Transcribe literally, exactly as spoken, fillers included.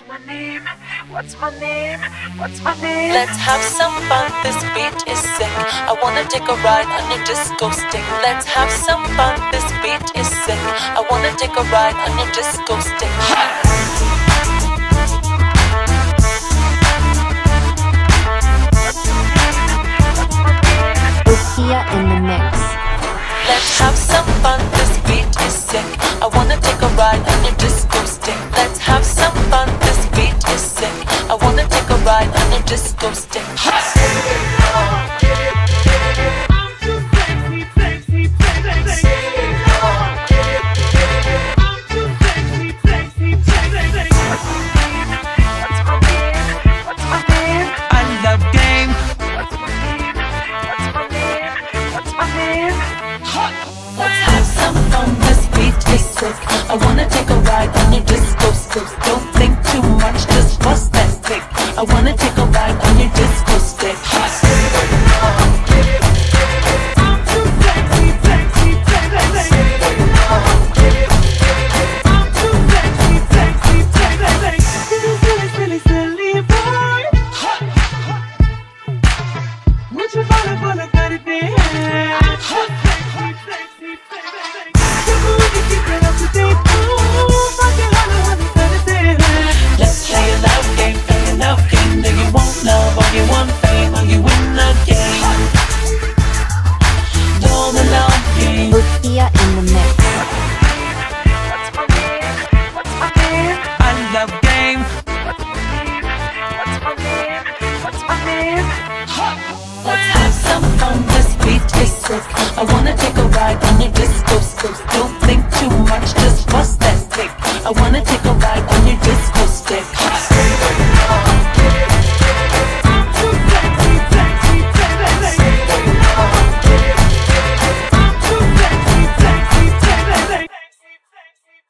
What's my name? What's my name? What's my name? Let's have some fun, this beat is sick. I wanna take a ride on your disco stick. Let's have some fun, this beat is sick. I wanna take a ride on your disco stick. Nokia in the mix. Let's have some fun, this beat is sick. I wanna take a ride on your disco stick. Let's have some fun, this beat is sick. I wanna take a ride on your disco stick. I love game. What's my name? What's my name? What's my name? Let's have some fun, this beat is sick. I wanna take a ride on your disco stick. Don't think too much, just bust that stick. I wanna take a ride on your disco stick. Let's play a love game, play a love game. Do you want love or you want fame? Are you in the game? Know the love game. Nokia in the mix. What's my name? What's my name? I love game. What's my name? What's my name? What's my name? Let's have some fun, this beat is sick. I wanna take a ride on your disco stick. Don't think too much, just bust that stick. I wanna take a ride on your disco stick.